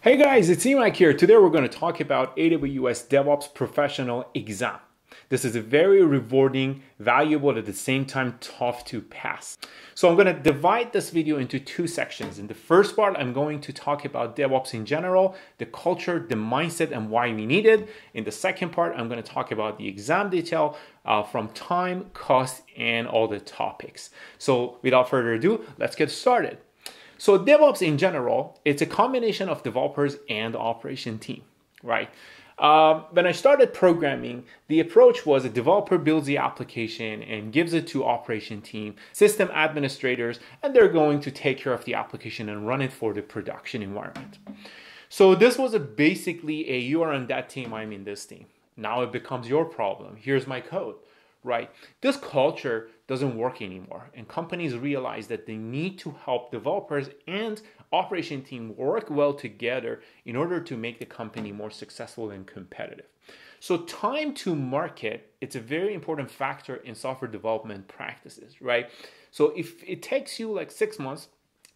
Hey guys, it's Mike here. Today we're going to talk about AWS DevOps Professional exam. This is a very rewarding, valuable, at the same time tough to pass. So I'm going to divide this video into two sections. In the first part, I'm going to talk about DevOps in general, the culture, the mindset, and why we need it. In the second part, I'm going to talk about the exam detail from time, cost, and all the topics. So without further ado, let's get started. So DevOps in general, it's a combination of developers and operation team, right? When I started programming, the approach was a developer builds the application and gives it to operation team, system administrators, and they're going to take care of the application and run it for the production environment. So this was basically you are on that team, I'm in this team. Now it becomes your problem. Here's my code. Right? This culture doesn't work anymore, and companies realize that they need to help developers and operation team work well together in order to make the company more successful and competitive. So time to market, it's a very important factor in software development practices, right? So if it takes you like 6 months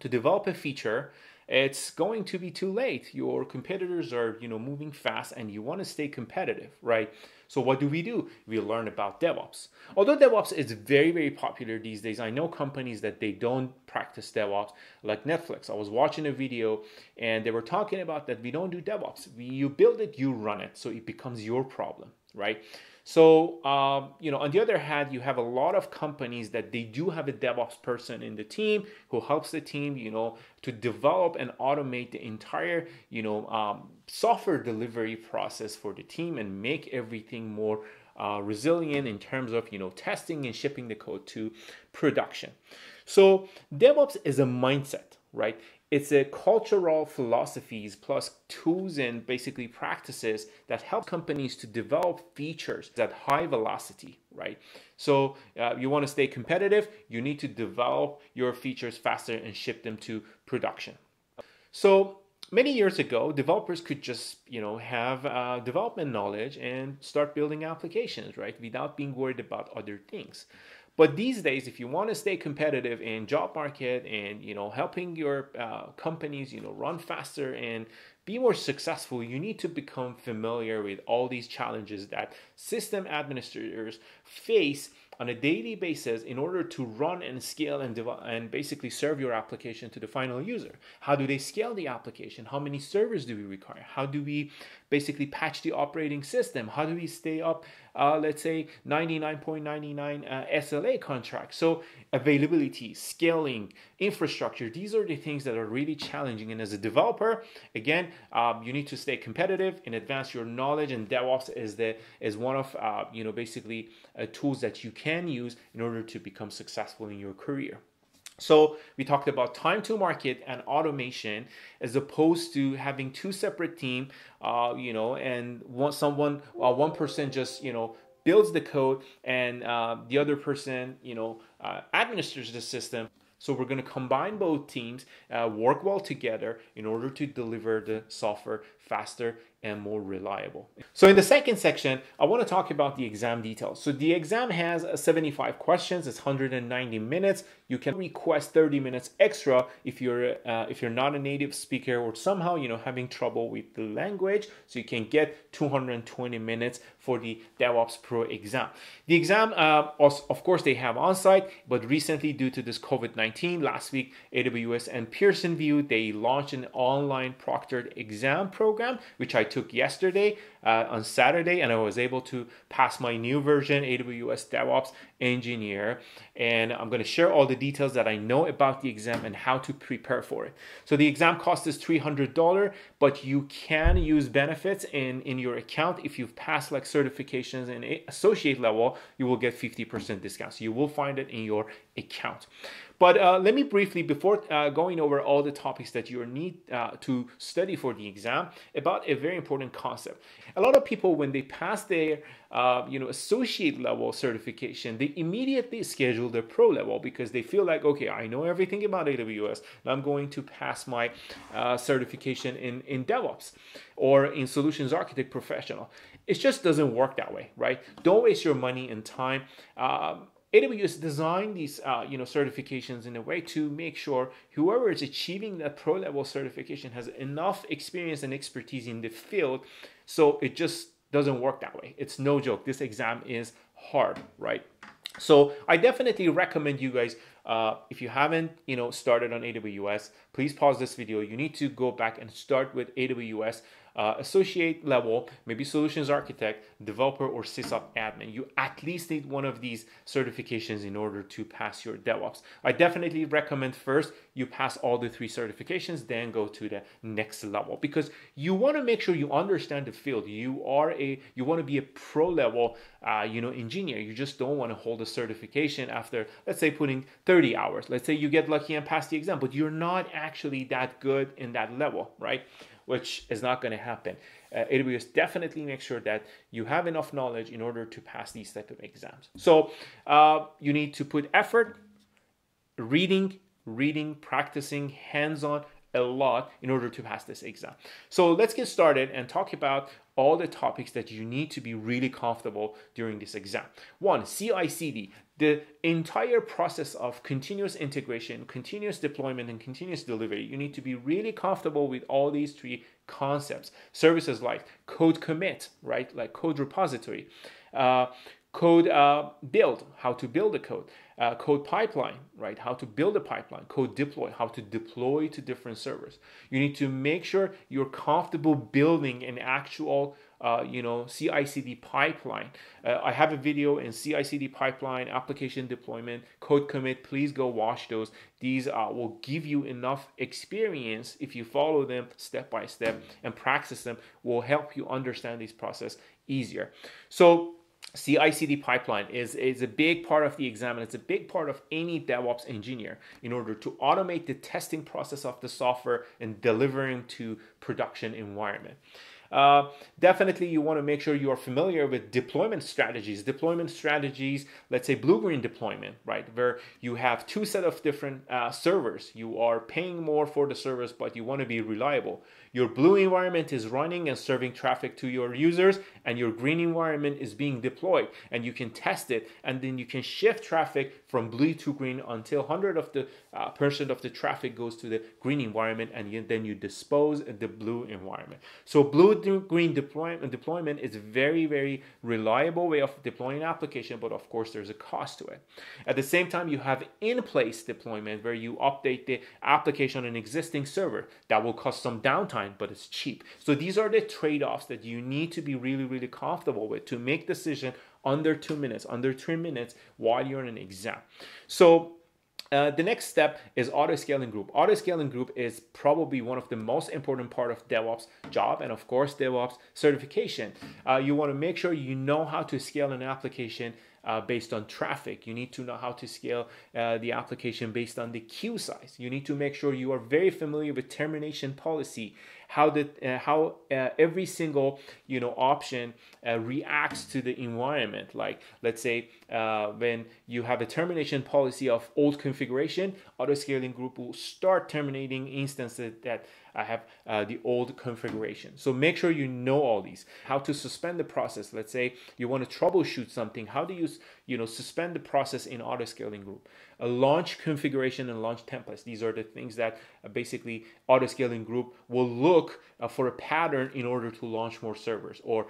to develop a feature, it's going to be too late. Your competitors are, moving fast and you want to stay competitive, right? So what do? We learn about DevOps. Although DevOps is very, very popular these days, I know companies that they don't practice DevOps, like Netflix. I was watching a video and they were talking about that we don't do DevOps. You build it, you run it. So it becomes your problem, right? So, on the other hand, you have a lot of companies that they do have a DevOps person in the team who helps the team, to develop and automate the entire, software delivery process for the team and make everything more resilient in terms of, testing and shipping the code to production. So DevOps is a mindset, right? It's a cultural philosophies plus tools and basically practices that help companies to develop features at high velocity, right? So you want to stay competitive, you need to develop your features faster and ship them to production. So many years ago, developers could just, have development knowledge and start building applications, right? Without being worried about other things. But these days, if you want to stay competitive in job market and, helping your companies, run faster and be more successful, you need to become familiar with all these challenges that system administrators face on a daily basis in order to run and scale and basically serve your application to the final user. How do they scale the application? How many servers do we require? How do we basically patch the operating system? How do we stay up, let's say, 99.99 SLA contracts? So availability, scaling, infrastructure, these are the things that are really challenging. And as a developer, again, you need to stay competitive and advance your knowledge. And DevOps is one of, basically tools that you can use in order to become successful in your career. So we talked about time to market and automation as opposed to having two separate teams, and one person just, builds the code and the other person, administers the system. So we're going to combine both teams, work well together in order to deliver the software faster and more reliable. So in the second section, I want to talk about the exam details. So the exam has 75 questions. It's 190 minutes. You can request 30 minutes extra if you're not a native speaker or somehow, having trouble with the language. So you can get 220 minutes for the DevOps Pro exam. The exam, of course, they have on-site, but recently due to this COVID 19, last week, AWS and Pearson Vue, they launched an online proctored exam program, which I took yesterday on Saturday, and I was able to pass my new version, AWS DevOps Engineer, and I'm going to share all the details that I know about the exam and how to prepare for it. So the exam cost is $300, but you can use benefits in your account. If you've passed like certifications and associate level, you will get 50% discounts. You will find it in your account. But let me briefly, before going over all the topics that you need to study for the exam, about a very important concept. A lot of people, when they pass their associate level certification, they immediately schedule their pro level because they feel like, okay, I know everything about AWS, and I'm going to pass my certification in DevOps or in Solutions Architect Professional. It just doesn't work that way, right? Don't waste your money and time. AWS designed these certifications in a way to make sure whoever is achieving that pro level certification has enough experience and expertise in the field, so it just doesn't work that way. It's no joke. This exam is hard, right? So I definitely recommend you guys, if you haven't, started on AWS, please pause this video. You need to go back and start with AWS associate level, maybe solutions architect, developer, or SysOps admin. You at least need one of these certifications in order to pass your DevOps. I definitely recommend first you pass all the three certifications, then go to the next level, because you want to make sure you understand the field. You want to be a pro level, engineer. You just don't want to hold a certification after, let's say, putting 30 hours. Let's say you get lucky and pass the exam, but you're not actually that good in that level, right? Which is not going to happen. AWS definitely makes sure that you have enough knowledge in order to pass these type of exams. So you need to put effort, reading, practicing, hands-on, a lot in order to pass this exam. So let's get started and talk about all the topics that you need to be really comfortable during this exam. One, CI/CD, the entire process of continuous integration, continuous deployment, and continuous delivery. You need to be really comfortable with all these three concepts. Services like code commit, right? Like code repository, code build, how to build a code, code pipeline, right? How to build a pipeline, code deploy, how to deploy to different servers. You need to make sure you're comfortable building an actual CI/CD pipeline. I have a video in CI/CD pipeline, application deployment, code commit. Please go watch those. These will give you enough experience if you follow them step by step and practice them. Will help you understand this process easier. So CI/CD pipeline is a big part of the exam, and it's a big part of any DevOps engineer in order to automate the testing process of the software and delivering to production environment. Definitely you want to make sure you are familiar with deployment strategies, let's say blue-green deployment, right? Where you have two set of different servers. You are paying more for the service, but you want to be reliable. Your blue environment is running and serving traffic to your users, and your green environment is being deployed, and you can test it, and then you can shift traffic from blue to green until 100% of the traffic goes to the green environment, and then you dispose of the blue environment. So blue-green deployment is very, very reliable way of deploying an application, but of course there's a cost to it. At the same time, you have in-place deployment where you update the application on an existing server. That will cost some downtime, but it's cheap. So these are the trade-offs that you need to be really, really comfortable with to make decisions under 2 minutes, under 3 minutes while you're in an exam. So the next step is auto scaling group. Auto scaling group is probably one of the most important part of DevOps job, and of course DevOps certification. You want to make sure you know how to scale an application based on traffic. You need to know how to scale the application based on the queue size. You need to make sure you are very familiar with termination policy, how every single option reacts to the environment. Like let's say when you have a termination policy of old configuration, auto scaling group will start terminating instances that have the old configuration. So make sure you know all these. How to suspend the process. Let's say you want to troubleshoot something. How do you suspend the process in auto scaling group? Launch configuration and launch templates. These are the things that basically auto scaling group will look for a pattern in order to launch more servers, or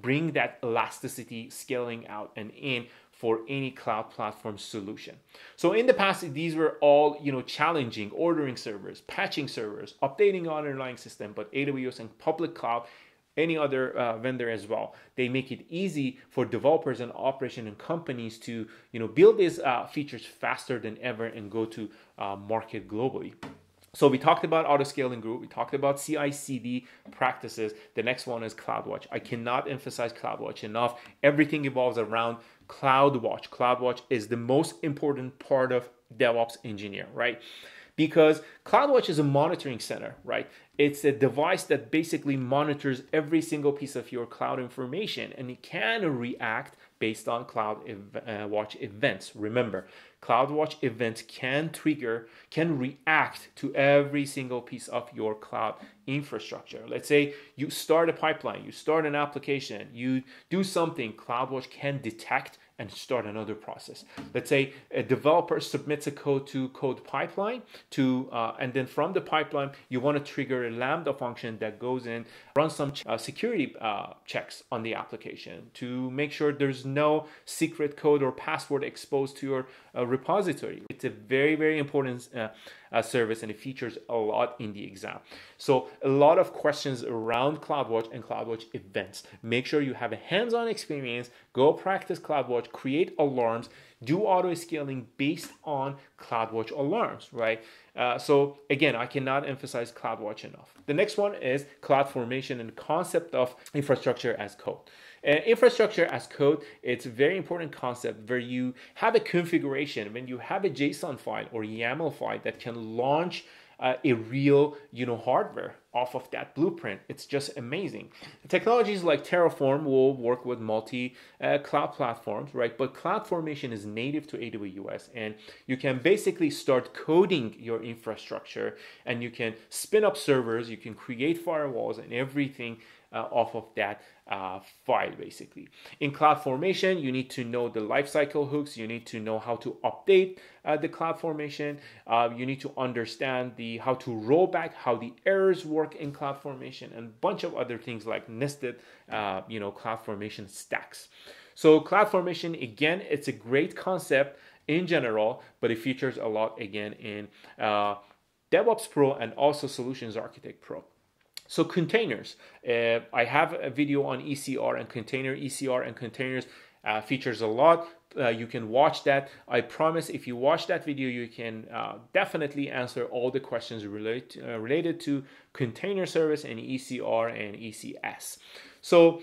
bring that elasticity scaling out and in for any cloud platform solution. So in the past, these were all challenging, ordering servers, patching servers, updating underlying system, but AWS and public cloud, any other vendor as well, they make it easy for developers and operation and companies to build these features faster than ever and go to market globally. So we talked about auto scaling group, we talked about CI/CD practices. The next one is CloudWatch. I cannot emphasize CloudWatch enough. Everything evolves around CloudWatch. CloudWatch is the most important part of DevOps engineer, right? Because CloudWatch is a monitoring center, right? It's a device that basically monitors every single piece of your cloud information, and it can react based on CloudWatch events. Remember, CloudWatch events can react to every single piece of your cloud infrastructure. Let's say you start a pipeline, you start an application, you do something, CloudWatch can detect and start another process. Let's say a developer submits a code to CodePipeline, and then from the pipeline, you want to trigger a Lambda function that goes in, runs some security checks on the application to make sure there's no secret code or password exposed to your repository. It's a very, very important service, and it features a lot in the exam. So a lot of questions around CloudWatch and CloudWatch events. Make sure you have a hands-on experience, go practice CloudWatch, create alarms, do auto-scaling based on CloudWatch alarms, right? So again, I cannot emphasize CloudWatch enough. The next one is CloudFormation and concept of infrastructure as code. Infrastructure as code, it's a very important concept where you have a configuration, when you have a JSON file or YAML file that can launch a real, hardware off of that blueprint. It's just amazing. Technologies like Terraform will work with multi cloud platforms, right? But CloudFormation is native to AWS, and you can basically start coding your infrastructure, and you can spin up servers, you can create firewalls and everything off of that file, basically. In CloudFormation, you need to know the lifecycle hooks, you need to know how to update the CloudFormation, you need to understand how to roll back, how the errors work in CloudFormation, and a bunch of other things like nested, CloudFormation stacks. So CloudFormation, again, it's a great concept in general, but it features a lot, again, in DevOps Pro and also Solutions Architect Pro. So containers, I have a video on ECR and container. ECR and containers features a lot. You can watch that. I promise if you watch that video, you can definitely answer all the questions related to container service and ECR and ECS. So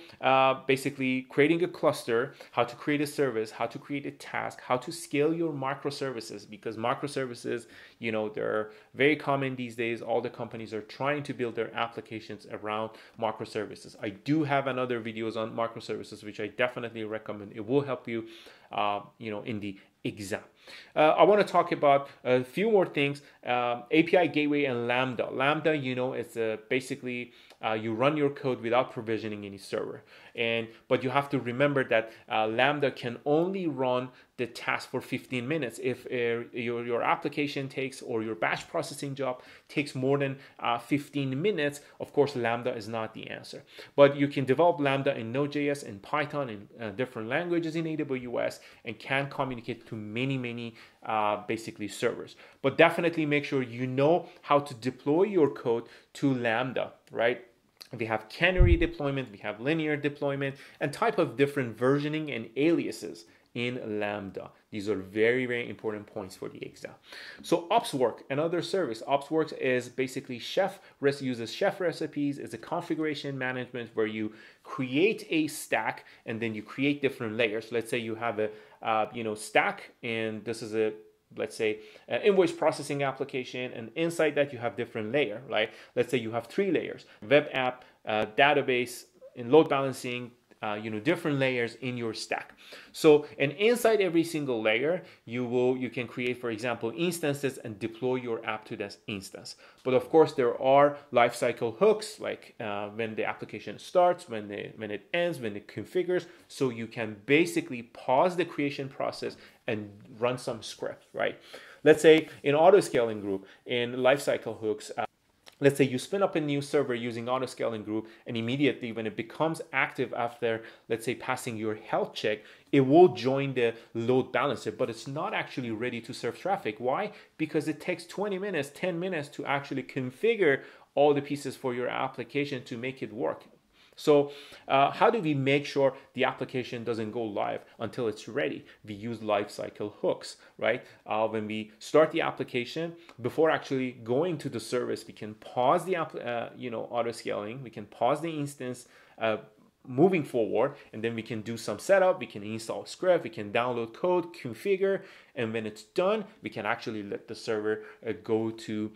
basically creating a cluster, how to create a service, how to create a task, how to scale your microservices, because microservices, they're very common these days. All the companies are trying to build their applications around microservices. I do have another videos on microservices, which I definitely recommend. It will help you, in the exam. I want to talk about a few more things. API Gateway and Lambda. Lambda, it's basically you run your code without provisioning any server. But you have to remember that Lambda can only run the task for 15 minutes. If your application takes, or your batch processing job takes more than 15 minutes, of course, Lambda is not the answer. But you can develop Lambda in Node.js, in Python, in different languages in AWS, and can communicate to many basically servers. But definitely make sure you know how to deploy your code to Lambda, right? We have canary deployment, we have linear deployment, and type of different versioning and aliases in Lambda. These are very, very important points for the exam. So OpsWorks, another service. OpsWorks is basically uses chef recipes. It's a configuration management where you create a stack and then you create different layers. Let's say you have a stack, and this is a, let's say, invoice processing application, and inside that you have different layer, right? Let's say you have 3 layers: web app, database, and load balancing. Different layers in your stack. So, and inside every single layer, you can create, for example, instances and deploy your app to this instance. But of course, there are lifecycle hooks, like when the application starts, when it ends, when it configures. So you can basically pause the creation process and run some scripts, right? Let's say in auto scaling group, in lifecycle hooks. Let's say you spin up a new server using auto scaling group, and immediately when it becomes active after, let's say, passing your health check, it will join the load balancer, but it's not actually ready to serve traffic. Why? Because it takes 20 minutes, 10 minutes to actually configure all the pieces for your application to make it work. So how do we make sure the application doesn't go live until it's ready? We use lifecycle hooks, right? When we start the application, before actually going to the service, we can pause the auto scaling. We can pause the instance moving forward, and then we can do some setup. We can install script. We can download code, configure, and when it's done, we can actually let the server go to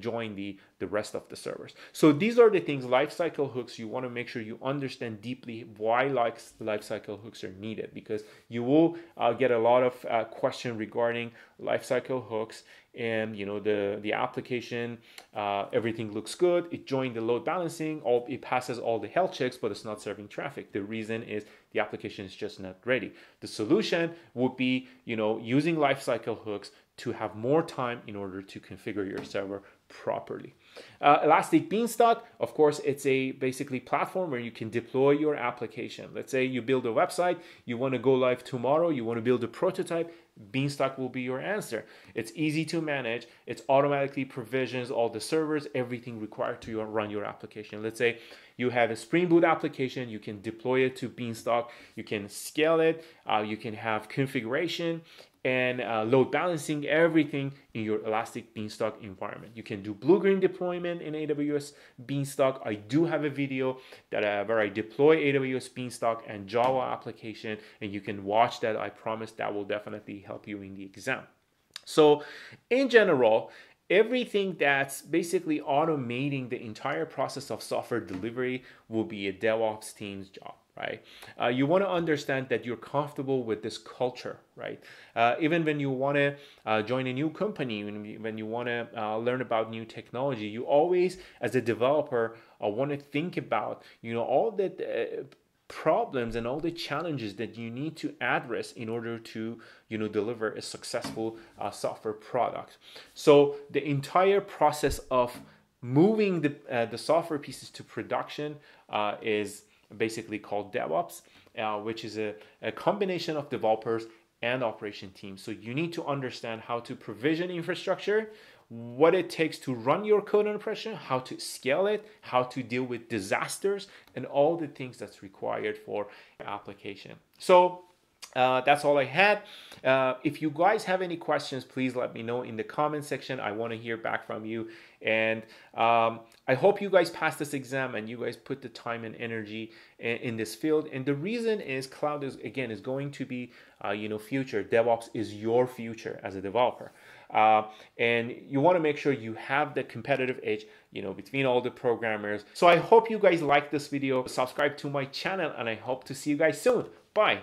join the the rest of the servers. So these are the things, lifecycle hooks, you want to make sure you understand deeply why lifecycle hooks are needed, because you will get a lot of question regarding lifecycle hooks. And you know, the application, everything looks good, it joined the load balancing, it passes all the health checks, but it's not serving traffic. The reason is the application is just not ready. The solution would be, you know, using lifecycle hooks to have more time in order to configure your server properly. Elastic Beanstalk, of course, it's a basically platform where you can deploy your application. Let's say you build a website, you want to go live tomorrow, you want to build a prototype, Beanstalk will be your answer. It's easy to manage, it's automatically provisions all the servers, everything required to run your application. Let's say you have a Spring Boot application, you can deploy it to Beanstalk, you can scale it, you can have configuration and load balancing, everything in your Elastic Beanstalk environment. You can do blue-green deployment in AWS Beanstalk. I do have a video that where I deploy AWS Beanstalk and Java application, and you can watch that. I promise that will definitely help you in the exam. So in general, everything that's basically automating the entire process of software delivery will be a DevOps team's job. Right? You want to understand that you're comfortable with this culture, right? Even when you want to join a new company, when you want to learn about new technology, you always, as a developer, want to think about, you know, all the problems and all the challenges that you need to address in order to, you know, deliver a successful software product. So the entire process of moving the software pieces to production is basically called DevOps, which is a combination of developers and operation teams. So you need to understand how to provision infrastructure, what it takes to run your code under pressure, how to scale it, how to deal with disasters, and all the things that's required for your application. So that's all I had. If you guys have any questions, please let me know in the comment section. I want to hear back from you. And I hope you guys pass this exam and you guys put the time and energy in this field. And the reason is cloud is, again, is going to be, you know, future. DevOps is your future as a developer. And you want to make sure you have the competitive edge, you know, between all the programmers. So I hope you guys like this video. Subscribe to my channel and I hope to see you guys soon. Bye.